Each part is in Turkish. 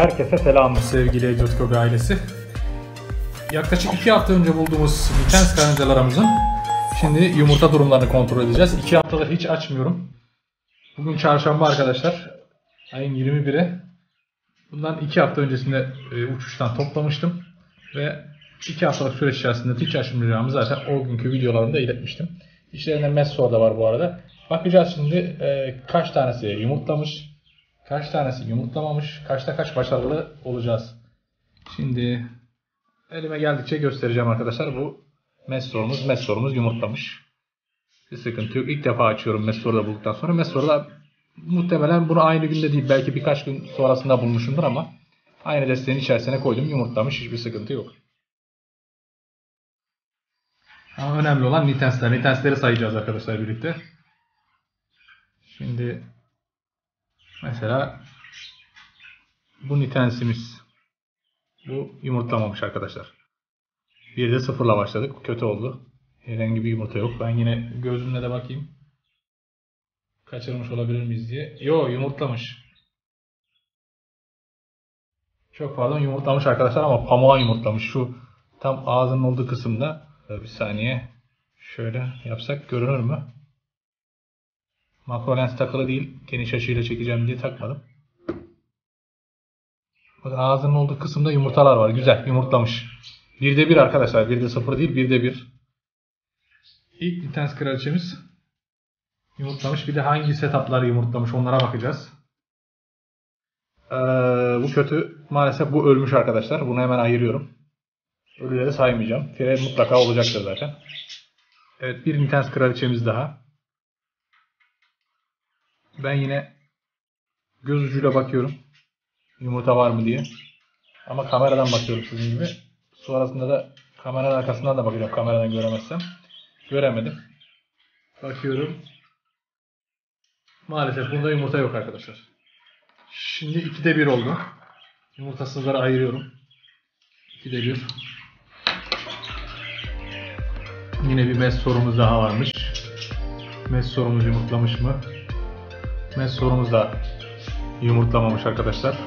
Herkese selam. Sevgili Egzotik Hobi ailesi. Yaklaşık 2 hafta önce bulduğumuz Nitens karıncalarımızın şimdi yumurta durumlarını kontrol edeceğiz. 2 haftada hiç açmıyorum. Bugün çarşamba arkadaşlar. Ayın 21'i. Bundan 2 hafta öncesinde uçuştan toplamıştım. Ve 2 haftalık süreç içerisinde hiç açmayacağımı zaten o günkü videolarımda iletmiştim. İçlerinde Messor da var bu arada. Bakacağız şimdi kaç tanesi yumurtlamış, kaç tanesi yumurtlamamış, kaçta kaç başarılı olacağız. Şimdi elime geldikçe göstereceğim arkadaşlar. Bu Messor'umuz yumurtlamış. Bir sıkıntı yok. İlk defa açıyorum Messor'da bulduktan sonra. Messor'da muhtemelen bunu aynı günde değil, belki birkaç gün sonrasında bulmuşumdur ama aynı desteğin içerisine koydum, yumurtlamış, hiçbir sıkıntı yok. Ama önemli olan Nitens'ler. Nitens'leri sayacağız arkadaşlar birlikte. Şimdi mesela bu Nitens'imiz. Bu yumurtlamamış arkadaşlar. Bir de sıfırla başladık. Kötü oldu. Herhangi bir yumurta yok. Ben yine gözümle de bakayım. Kaçırmış olabilir miyiz diye. Yo, yumurtlamış. Çok pardon, yumurtlamış arkadaşlar ama pamuğa yumurtlamış. Şu tam ağzının olduğu kısımda. Bir saniye. Şöyle yapsak görünür mü? Makro lens takılı değil. Geniş açıyla çekeceğim diye takmadım. Bakın ağzının olduğu kısımda yumurtalar var. Güzel, yumurtlamış. 1'de 1 arkadaşlar. 1'de 0 değil, 1'de 1. İlk Nitens kraliçemiz yumurtlamış. Bir de hangi setupları yumurtlamış onlara bakacağız. Bu kötü. Maalesef bu ölmüş arkadaşlar. Bunu hemen ayırıyorum. Ölüleri saymayacağım. Fire mutlaka olacaktır zaten. Evet, bir Nitens kraliçemiz daha. Ben yine göz ucuyla bakıyorum. Yumurta var mı diye. Ama kameradan bakıyorum sizin gibi. Sonrasında da kameranın arkasından da bakacağım. Kameradan göremezsem. Göremedim. Bakıyorum. Maalesef bunda yumurta yok arkadaşlar. Şimdi 2'de 1 oldu. Yumurtasızları ayırıyorum. 2'de 1. Yine bir Messor'umuz daha varmış. Messor'umuz yumurtlamış mı? Messor'umuz da yumurtlamamış arkadaşlar.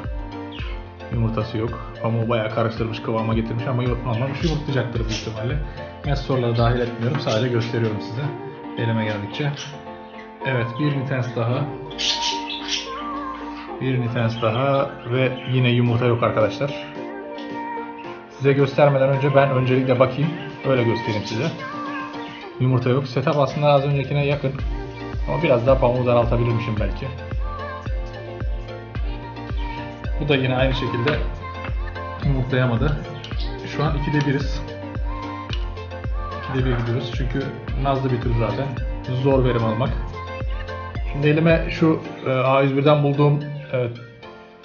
Yumurtası yok. Pamuğu bayağı karıştırmış, kıvama getirmiş ama yumurtlamamış. Yumurtlayacaktır büyük ihtimalle. Messor'ları dahil etmiyorum. Sadece gösteriyorum size. Elime geldikçe. Evet, bir Nitens daha. Bir Nitens daha ve yine yumurta yok arkadaşlar. Size göstermeden önce ben öncelikle bakayım. Öyle göstereyim size. Yumurta yok. Setup aslında az öncekine yakın. Ama biraz daha pamuğu daraltabilirmişim belki. Bu da yine aynı şekilde yumurtlayamadı. Şu an 2'de 1'iz. 2'de 1 gidiyoruz. Çünkü nazlı bir tür zaten. Zor verim almak. Şimdi elime şu A101'den bulduğum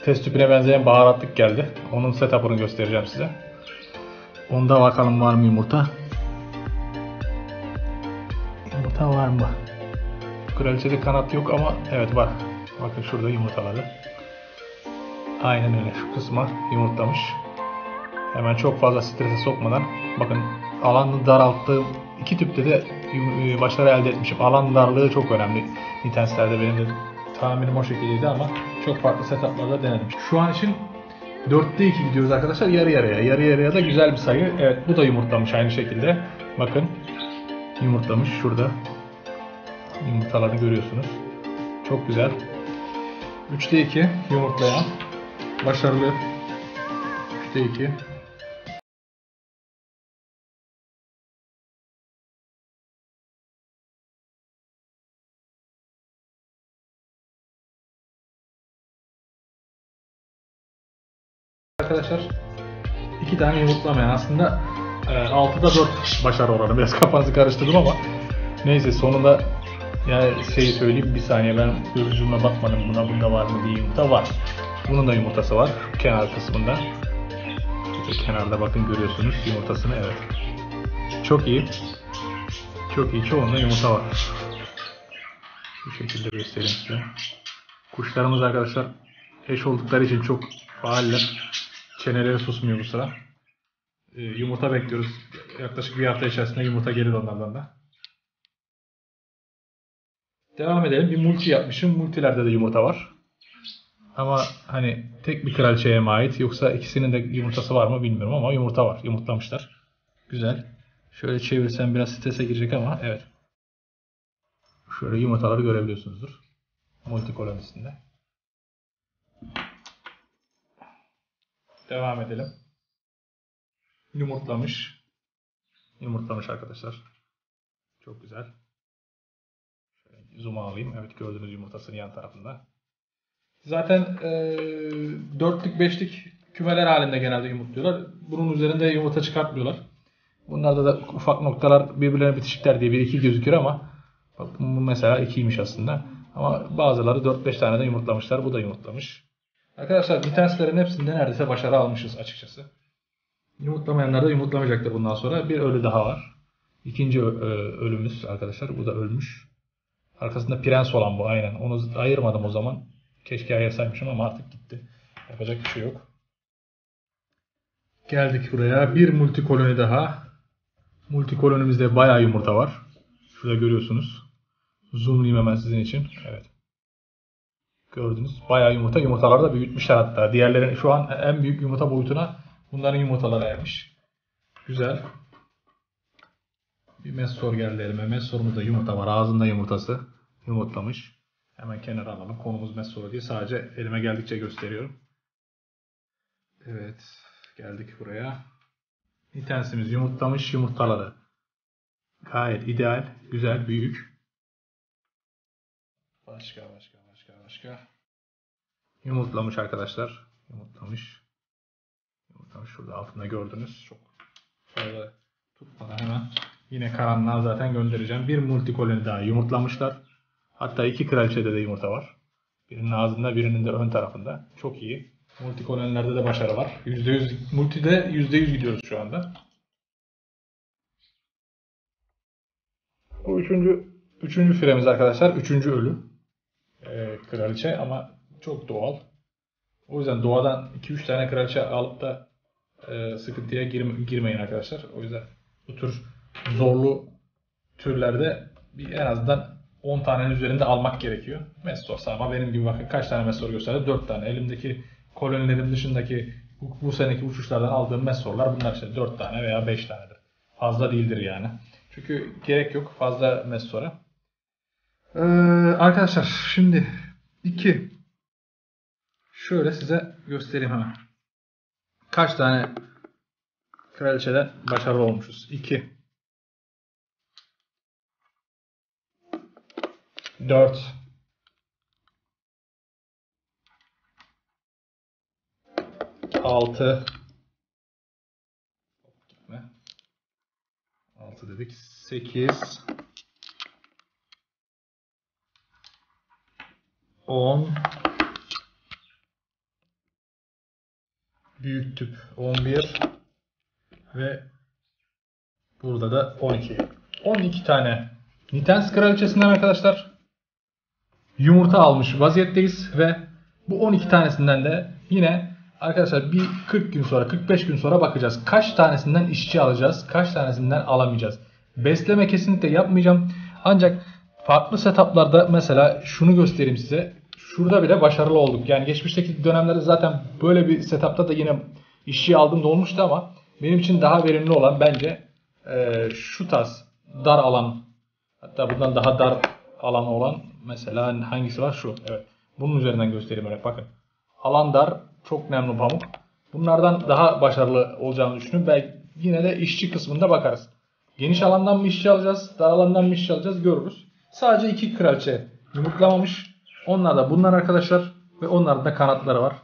test tüpüne benzeyen baharatlık geldi. Onun setup'ını göstereceğim size. Onda bakalım var mı yumurta? Yumurta var mı? Kraliçede kanat yok ama evet var. Bakın şurada yumurtaları. Aynen öyle, şu kısma yumurtlamış. Hemen çok fazla strese sokmadan. Bakın alanı daralttığım iki tüpte de başarı elde etmişim. Alan darlığı çok önemli. Nitens'lerde benim de tahminim o şekildeydi ama çok farklı setuplarda denedim. Şu an için 4'te 2 gidiyoruz arkadaşlar, yarı yarıya. Yarı yarıya da güzel bir sayı. Evet, bu da yumurtlamış aynı şekilde. Bakın yumurtlamış şurada. Yumurtaları görüyorsunuz. Çok güzel. 3'te 2 yumurtlayan. Başarılı. 3'te 2. Arkadaşlar 2 tane yumurtlamayan, aslında 6'da 4 başarı oranı, biraz kafanızı karıştırdım ama neyse sonunda yani şeyi söyleyeyim, bir saniye ben gözcüğümle bakmadım bunda var mı diye, yumurta var. Bunun da yumurtası var kenar kısmında, kenarda bakın görüyorsunuz yumurtasını. Evet, çok iyi, çok iyi, çoğunda yumurta var. Bu şekilde göstereyim size. Kuşlarımız arkadaşlar eş oldukları için çok faaller. Çeneleri susmuyor bu sıra. Yumurta bekliyoruz. Yaklaşık bir hafta içerisinde yumurta gelir onlardan da. Devam edelim. Bir multi yapmışım. Multilerde de yumurta var. Ama hani tek bir kraliçeye mi ait, yoksa ikisinin de yumurtası var mı bilmiyorum ama yumurta var. Yumurtlamışlar. Güzel. Şöyle çevirsem biraz strese girecek ama evet. Şöyle yumurtaları görebiliyorsunuzdur. Multikolonisinde. Devam edelim. Yumurtlamış. Yumurtlamış arkadaşlar. Çok güzel. Şöyle zoom alayım. Evet, gördüğünüz yumurtasının yan tarafında. Zaten dörtlük beşlik kümeler halinde genelde yumurtluyorlar. Bunun üzerinde yumurta çıkartmıyorlar. Bunlarda da ufak noktalar birbirlerine bitişikler diye bir iki gözükür ama bak, bu mesela ikiymiş aslında. Ama bazıları 4-5 tane de yumurtlamışlar. Bu da yumurtlamış. Arkadaşlar Nitenslerin hepsinde neredeyse başarı almışız açıkçası. Yumurtlamayanlar da yumurtlamayacaktır bundan sonra. Bir ölü daha var. İkinci ölümümüz arkadaşlar. Bu da ölmüş. Arkasında prens olan bu aynen. Onu ayırmadım o zaman. Keşke ayırsaymışım ama artık gitti. Yapacak bir şey yok. Geldik buraya. Bir multikoloni daha. Multikolonimizde bayağı yumurta var. Şurada görüyorsunuz. Zoomlayayım hemen sizin için. Evet. Gördünüz. Bayağı yumurta. Yumurtaları da büyütmüşler hatta. Diğerlerin şu an en büyük yumurta boyutuna bunların yumurtaları ermiş. Güzel. Bir Messor geldi elime. Messor'umuzda yumurta var. Ağzında yumurtası. Yumurtlamış. Hemen kenara alalım. Konumuz Messor diye sadece elime geldikçe gösteriyorum. Evet. Geldik buraya. Nitensimiz yumurtlamış yumurtaları. Gayet ideal. Güzel. Büyük. Başka. Yumurtlamış arkadaşlar. Yumurtlamış. Şurada altında gördünüz. Çok fazla tutmadan hemen. Yine karanlığa zaten göndereceğim. Bir multikoloni daha yumurtlamışlar. Hatta iki kraliçede de yumurta var. Birinin ağzında, birinin de ön tarafında. Çok iyi. Multikolonilerde de başarı var. %100 multide %100 gidiyoruz şu anda. Bu üçüncü firemiz arkadaşlar. Üçüncü ölü. Kraliçe ama çok doğal. O yüzden doğadan 2-3 tane kraliçe alıp da sıkıntıya girmeyin arkadaşlar. O yüzden bu tür zorlu türlerde en azından 10 tanenin üzerinde almak gerekiyor. Messor ama benim gibi bakın kaç tane Messor gösterdi? 4 tane. Elimdeki kolonilerim dışındaki bu seneki uçuşlardan aldığım Messor'lar bunlar işte 4 tane veya 5 tanedir. Fazla değildir yani. Çünkü gerek yok fazla Messor'a. Arkadaşlar şimdi 2 şöyle size göstereyim hemen. Kaç tane kraliçeden başarılı olmuşuz? 2 4 6 dedik. 8 10 büyük tüp 11 ve burada da 12 tane Nitens kraliçesinden arkadaşlar yumurta almış vaziyetteyiz ve bu 12 tanesinden de yine arkadaşlar bir 40 gün sonra 45 gün sonra bakacağız. Kaç tanesinden işçi alacağız? Kaç tanesinden alamayacağız? Besleme kesinlikle yapmayacağım. Ancak farklı setuplarda mesela şunu göstereyim size. Şurada bile başarılı olduk. Yani geçmişteki dönemlerde zaten böyle bir setupta da yine işçi aldım da olmuştu ama benim için daha verimli olan bence şu tarz dar alan, hatta bundan daha dar alan olan mesela hangisi var? Şu. Evet. Bunun üzerinden göstereyim öyle. Bakın. Alan dar. Çok nemli pamuk. Bunlardan daha başarılı olacağını düşünün. Belki yine de işçi kısmında bakarız. Geniş alandan mı işçi alacağız? Dar alandan mı işçi alacağız? Görürüz. Sadece 2 kraliçe yumurtlamamış. Onlar da bunlar arkadaşlar. Ve onların da kanatları var.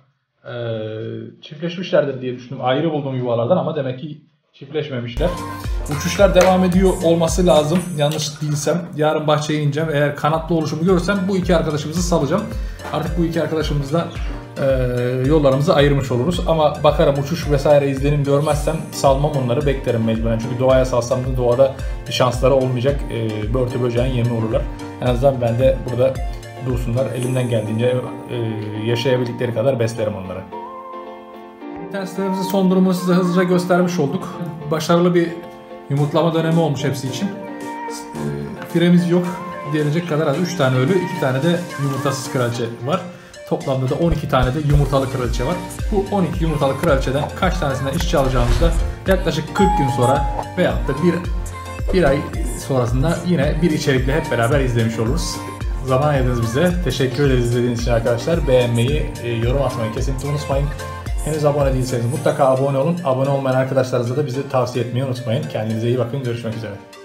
Çiftleşmişlerdir diye düşündüm. Ayrı bulduğum yuvalardan ama demek ki çiftleşmemişler. Uçuşlar devam ediyor olması lazım. Yanlış değilsem. Yarın bahçeye ineceğim. Eğer kanatlı oluşumu görürsem bu iki arkadaşımızı salacağım. Artık bu iki arkadaşımızla yollarımızı ayırmış oluruz. Ama bakarım uçuş vesaire izlenim görmezsem salmam onları. Beklerim mecburen. Çünkü doğaya salsam da doğada bir şansları olmayacak. Börtü böceğin yemi olurlar. En azından ben de burada dursunlar. Elimden geldiğince yaşayabildikleri kadar beslerim onları. Nitenslerimizin son durumunu size hızlıca göstermiş olduk. Başarılı bir yumurtlama dönemi olmuş hepsi için. Firemiz yok. Diyecek kadar az. 3 tane ölü, 2 tane de yumurtasız kraliçe var. Toplamda da 12 tane de yumurtalı kraliçe var. Bu 12 yumurtalı kraliçeden kaç tanesinden işçi alacağımızda yaklaşık 40 gün sonra veyahut da bir ay sonrasında yine bir içerikle hep beraber izlemiş oluruz. Zaman ayırdınız bize. Teşekkür ederiz izlediğiniz için arkadaşlar. Beğenmeyi, yorum atmayı kesinlikle unutmayın. Henüz abone değilseniz mutlaka abone olun. Abone olmayan arkadaşlarınıza da bizi tavsiye etmeyi unutmayın. Kendinize iyi bakın. Görüşmek üzere.